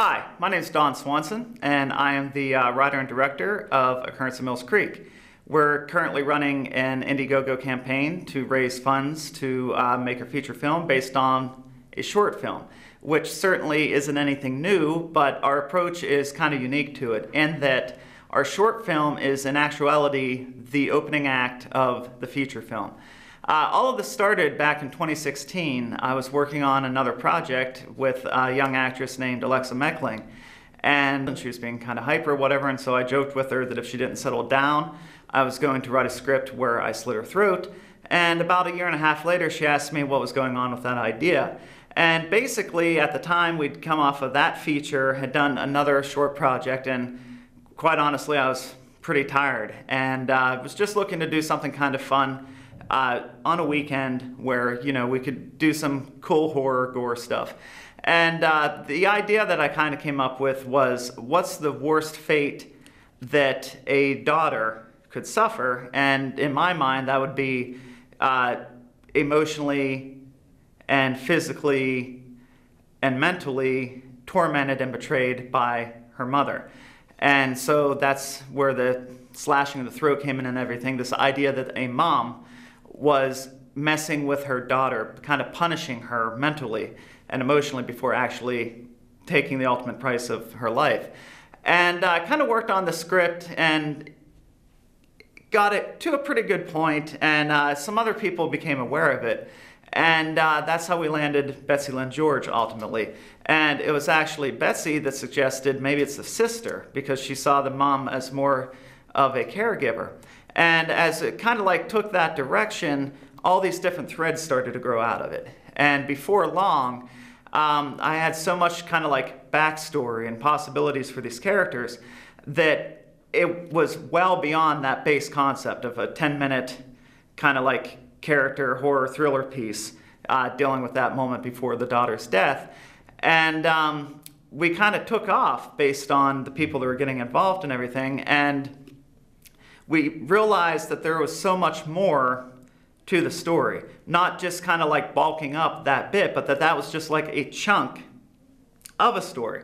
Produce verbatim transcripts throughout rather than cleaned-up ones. Hi, my name is Don Swanson, and I am the uh, writer and director of Occurrence at Mills Creek. We're currently running an Indiegogo campaign to raise funds to uh, make a feature film based on a short film, which certainly isn't anything new, but our approach is kind of unique to it in that our short film is in actuality the opening act of the feature film. Uh, all of this started back in twenty sixteen. I was working on another project with a young actress named Alexa Mechling, and she was being kind of hyper, whatever, and so I joked with her that if she didn't settle down, I was going to write a script where I slit her throat. And about a year and a half later, she asked me what was going on with that idea. And basically, at the time, we'd come off of that feature, had done another short project, and quite honestly, I was pretty tired, and uh, was just looking to do something kind of fun. Uh, on a weekend where, you know, we could do some cool horror gore stuff. And uh, the idea that I kind of came up with was, what's the worst fate that a daughter could suffer? And in my mind, that would be uh, emotionally and physically and mentally tormented and betrayed by her mother. And so that's where the slashing of the throat came in and everything, this idea that a mom was messing with her daughter, kind of punishing her mentally and emotionally before actually taking the ultimate price of her life. And I uh, kind of worked on the script and got it to a pretty good point, and uh, some other people became aware of it. And uh, that's how we landed Betsy Lynn George, ultimately. And it was actually Betsy that suggested maybe it's the sister, because she saw the mom as more of a caregiver. And as it kind of like took that direction, all these different threads started to grow out of it. And before long, um, I had so much kind of like backstory and possibilities for these characters that it was well beyond that base concept of a ten minute kind of like character horror thriller piece uh, dealing with that moment before the daughter's death. And um, we kind of took off based on the people that were getting involved and everything. And we realized that there was so much more to the story, not just kind of like bulking up that bit, but that that was just like a chunk of a story.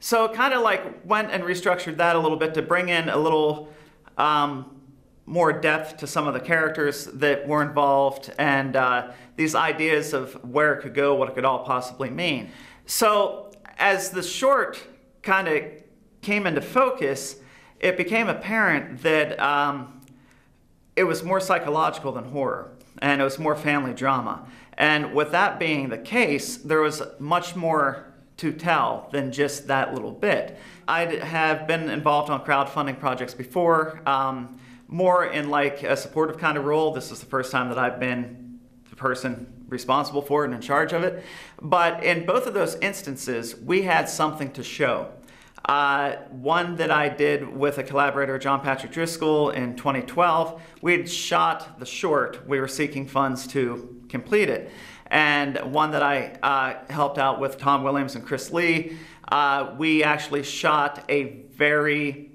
So kind of like went and restructured that a little bit to bring in a little um, more depth to some of the characters that were involved and uh, these ideas of where it could go, what it could all possibly mean. So as the short kind of came into focus, it became apparent that um, it was more psychological than horror, and it was more family drama. And with that being the case, there was much more to tell than just that little bit. I have been involved on crowdfunding projects before, um, more in like a supportive kind of role. This is the first time that I've been the person responsible for it and in charge of it. But in both of those instances, we had something to show. Uh, one that I did with a collaborator, John Patrick Driscoll, in twenty twelve, we had shot the short. We were seeking funds to complete it. And one that I uh, helped out with Tom Williams and Chris Lee, uh, we actually shot a very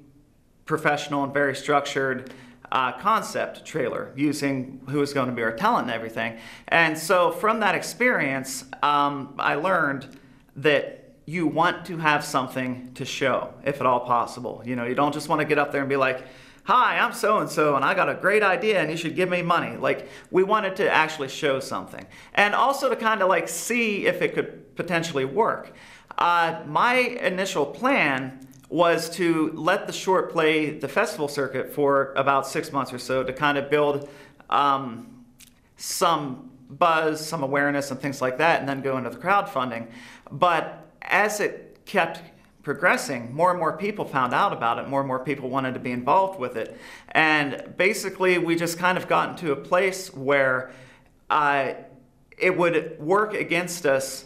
professional and very structured uh, concept trailer using who was going to be our talent and everything. And so from that experience, um, I learned that you want to have something to show, if at all possible. You know, you don't just want to get up there and be like, hi, I'm so-and-so, and I got a great idea, and you should give me money. Like, we wanted to actually show something. And also to kind of like see if it could potentially work. Uh, my initial plan was to let the short play the festival circuit for about six months or so to kind of build um, some buzz, some awareness, and things like that, and then go into the crowdfunding. But as it kept progressing, more and more people found out about it, more and more people wanted to be involved with it. And basically, we just kind of got into a place where uh, it would work against us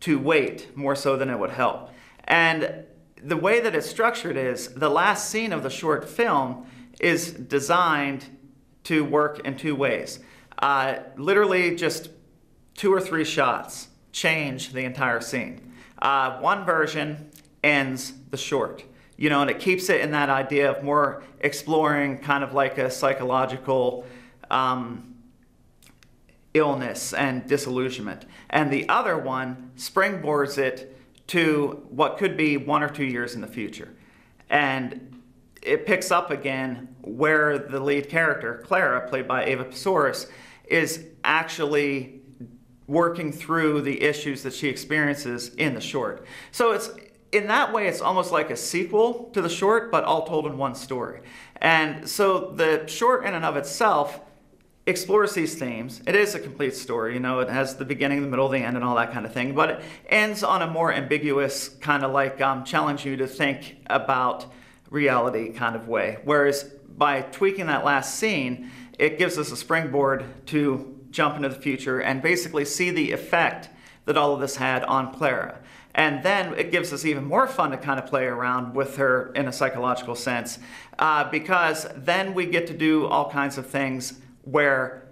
to wait more so than it would help. And the way that it's structured is the last scene of the short film is designed to work in two ways. Uh, literally just two or three shots change the entire scene. Uh, one version ends the short, you know, and it keeps it in that idea of more exploring kind of like a psychological um, illness and disillusionment. And the other one springboards it to what could be one or two years in the future. And it picks up again where the lead character, Clara, played by Ava Pesaurus, is actually working through the issues that she experiences in the short. So it's, in that way, it's almost like a sequel to the short, but all told in one story. And so the short in and of itself explores these themes. It is a complete story, you know, it has the beginning, the middle, the end, and all that kind of thing, but it ends on a more ambiguous, kind of like um, challenge you to think about reality kind of way. Whereas by tweaking that last scene, it gives us a springboard to jump into the future and basically see the effect that all of this had on Clara. And then it gives us even more fun to kind of play around with her in a psychological sense, uh, because then we get to do all kinds of things where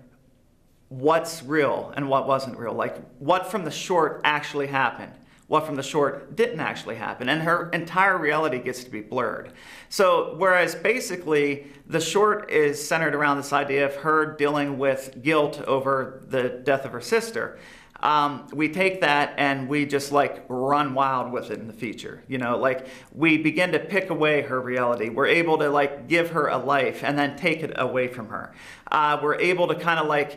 what's real and what wasn't real. Like, what from the short actually happened? What from the short didn't actually happen? And her entire reality gets to be blurred. So whereas basically the short is centered around this idea of her dealing with guilt over the death of her sister, Um, we take that and we just like run wild with it in the future. You know, like we begin to pick away her reality. We're able to like give her a life and then take it away from her. Uh, we're able to kind of like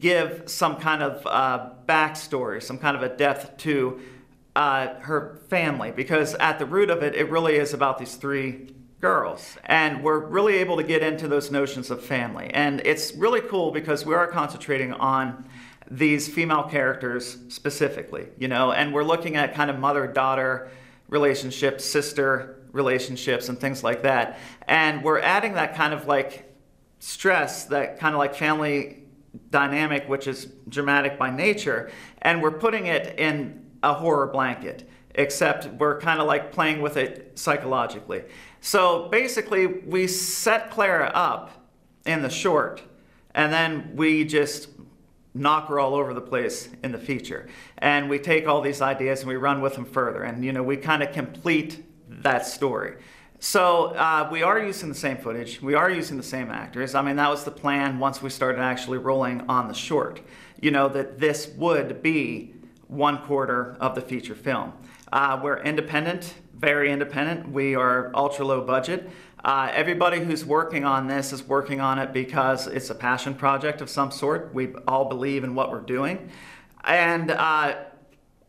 give some kind of uh, backstory, some kind of a death to uh, her family, because at the root of it, it really is about these three girls. And we're really able to get into those notions of family. And it's really cool because we are concentrating on these female characters specifically, you know, and we're looking at kind of mother-daughter relationships, sister relationships, and things like that. And we're adding that kind of like stress, that kind of like family dynamic, which is dramatic by nature, and we're putting it in a horror blanket, except we're kind of like playing with it psychologically. So basically, we set Clara up in the short, and then we just knock her all over the place in the future. And we take all these ideas and we run with them further. And, you know, we kind of complete that story. So uh, we are using the same footage. We are using the same actors. I mean, that was the plan once we started actually rolling on the short, you know, that this would be one quarter of the feature film. Uh, we're independent, very independent. We are ultra low budget. Uh, everybody who's working on this is working on it because it's a passion project of some sort. We all believe in what we're doing. And uh,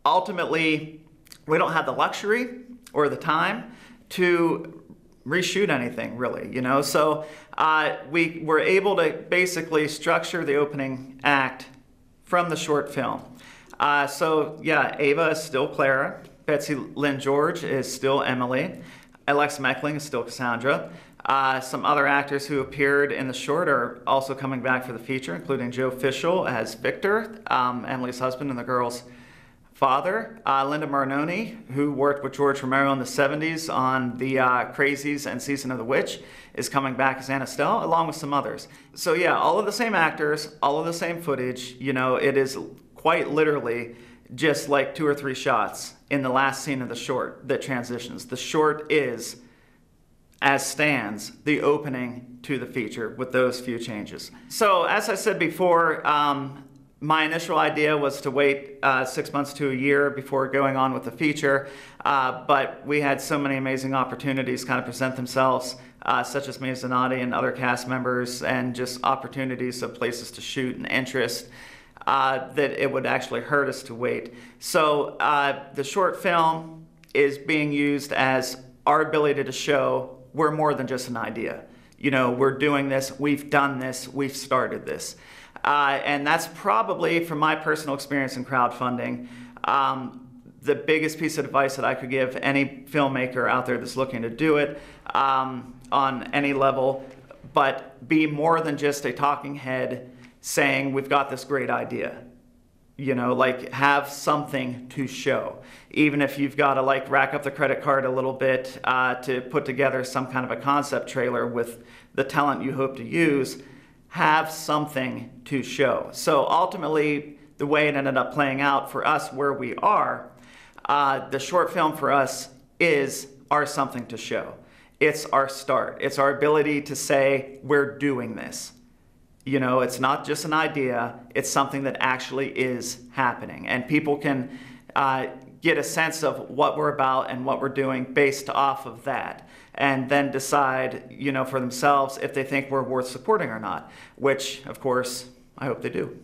ultimately, we don't have the luxury or the time to reshoot anything, really, you know? So uh, we were able to basically structure the opening act from the short film. Uh, so yeah, Ava is still Clara. Betsy Lynn George is still Emily. Alexa Mechling is still Cassandra. Uh, some other actors who appeared in the short are also coming back for the feature, including Joe Fischel as Victor, um, Emily's husband and the girl's father. Uh, Linda Marnoni, who worked with George Romero in the seventies on The uh, Crazies and Season of the Witch, is coming back as Anna Stell, along with some others. So yeah, all of the same actors, all of the same footage. You know, it is quite literally just like two or three shots in the last scene of the short that transitions. The short is, as stands, the opening to the feature with those few changes. So as I said before, um, my initial idea was to wait uh, six months to a year before going on with the feature, uh, but we had so many amazing opportunities kind of present themselves, uh, such as Mia Zanotti and other cast members, and just opportunities of places to shoot and interest. Uh, that it would actually hurt us to wait. So uh, the short film is being used as our ability to show we're more than just an idea. You know, we're doing this, we've done this, we've started this. Uh, and that's probably, from my personal experience in crowdfunding, um, the biggest piece of advice that I could give any filmmaker out there that's looking to do it um, on any level, but be more than just a talking head saying, we've got this great idea. You know, like, have something to show. Even if you've got to like rack up the credit card a little bit uh, to put together some kind of a concept trailer with the talent you hope to use, have something to show. So ultimately, the way it ended up playing out for us where we are, uh, the short film for us is our something to show. It's our start. It's our ability to say, we're doing this. You know, it's not just an idea, it's something that actually is happening. And people can uh, get a sense of what we're about and what we're doing based off of that, and then decide, you know, for themselves if they think we're worth supporting or not, which, of course, I hope they do.